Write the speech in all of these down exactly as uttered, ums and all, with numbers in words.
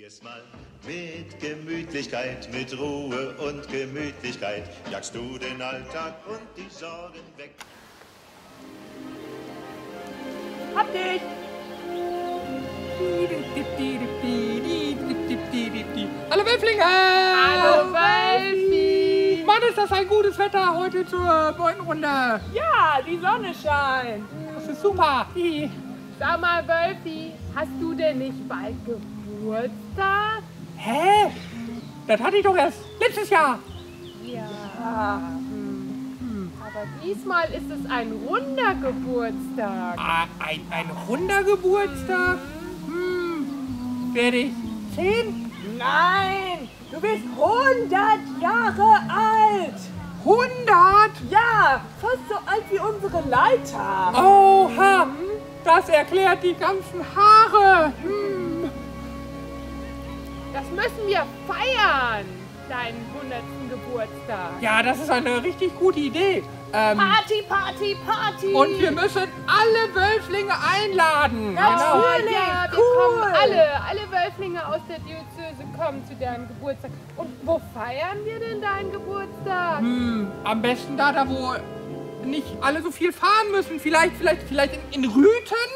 Probier's mal mit Gemütlichkeit, mit Ruhe und Gemütlichkeit. Jagst du den Alltag und die Sorgen weg. Hab dich! Hallo Wölflinge! Hallo Wölfie! Mann, ist das ein gutes Wetter heute zur Beutenrunde! Ja, die Sonne scheint! Das ist super! Sag mal, Wölfie, hast du denn nicht bald Geburtstag? Hä? Das hatte ich doch erst letztes Jahr! Ja. Hm. Hm. Aber diesmal ist es ein runder Geburtstag. Ah, ein, ein runder Geburtstag? Hm. Werde ich zehn? Nein! Du bist hundert Jahre alt! hundert? Ja! Fast so alt wie unsere Leiter! Oha! Das erklärt die ganzen Haare. Hm. Das müssen wir feiern, deinen hundertsten Geburtstag. Ja, das ist eine richtig gute Idee. Ähm, Party, Party, Party. Und wir müssen alle Wölflinge einladen. Natürlich, ja, wir cool. kommen alle. Alle Wölflinge aus der Diözese kommen zu deinem Geburtstag. Und wo feiern wir denn deinen Geburtstag? Hm, am besten da, da wo... nicht alle so viel fahren müssen. Vielleicht, vielleicht, vielleicht in, in Rüthen?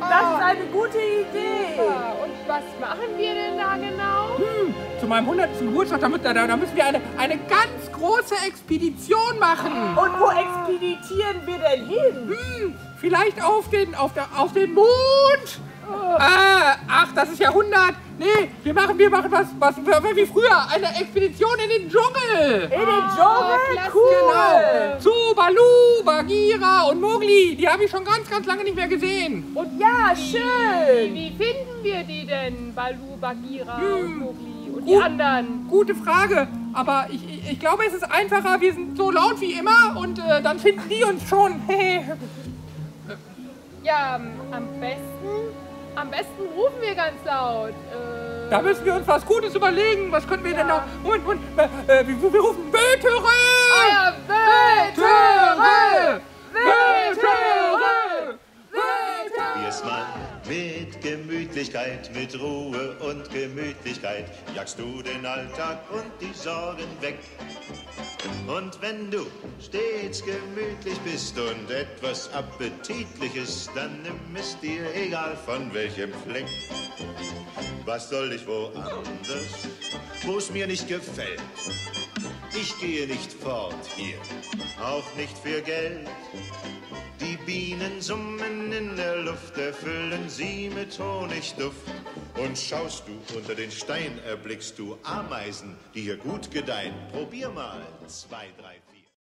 Das ah. ist eine gute Idee. Ja, und was machen wir denn da genau? Hm, zu meinem hundertsten Geburtstag, da, da, da müssen wir eine, eine ganz große Expedition machen. Und wo expeditieren wir denn hin? Hm, vielleicht auf den, auf der, auf den Mond. Oh. Ah, ach, das ist ja hundert. Nee, wir machen, wir machen was, was wie früher, eine Expedition in den Dschungel. In den Dschungel? Oh, cool. Genau. Zu Balu, Bagira und Mowgli. Die habe ich schon ganz, ganz lange nicht mehr gesehen. Und ja, schön. Wie, wie finden wir die denn, Balu, Bagira hm. und Mowgli und die Gut, anderen? Gute Frage. Aber ich, ich, ich glaube, es ist einfacher. Wir sind so laut wie immer und äh, dann finden die uns schon. Ja, am besten... Am besten rufen wir ganz laut. Äh, da müssen wir uns was Gutes überlegen. Was könnten wir ja. denn da... Moment, Moment. Äh, wir, wir rufen Wötöröööö! Wötöröööö! Wötöröööö! Wötöröööö! Probier's mal mit Gemütlichkeit, mit Ruhe und Gemütlichkeit. Jagst du den Alltag und die Sorgen weg. Und wenn du stets gemütlich bist und etwas Appetitliches, dann nimm es dir, egal von welchem Fleck. Was soll ich woanders, wo es mir nicht gefällt? Ich gehe nicht fort hier, auch nicht für Geld. Die Bienen summen in der Luft, erfüllen sie mit Honigduft. Und schaust du unter den Stein, erblickst du Ameisen, die hier gut gedeihen. Probier mal, zwei, drei, vier.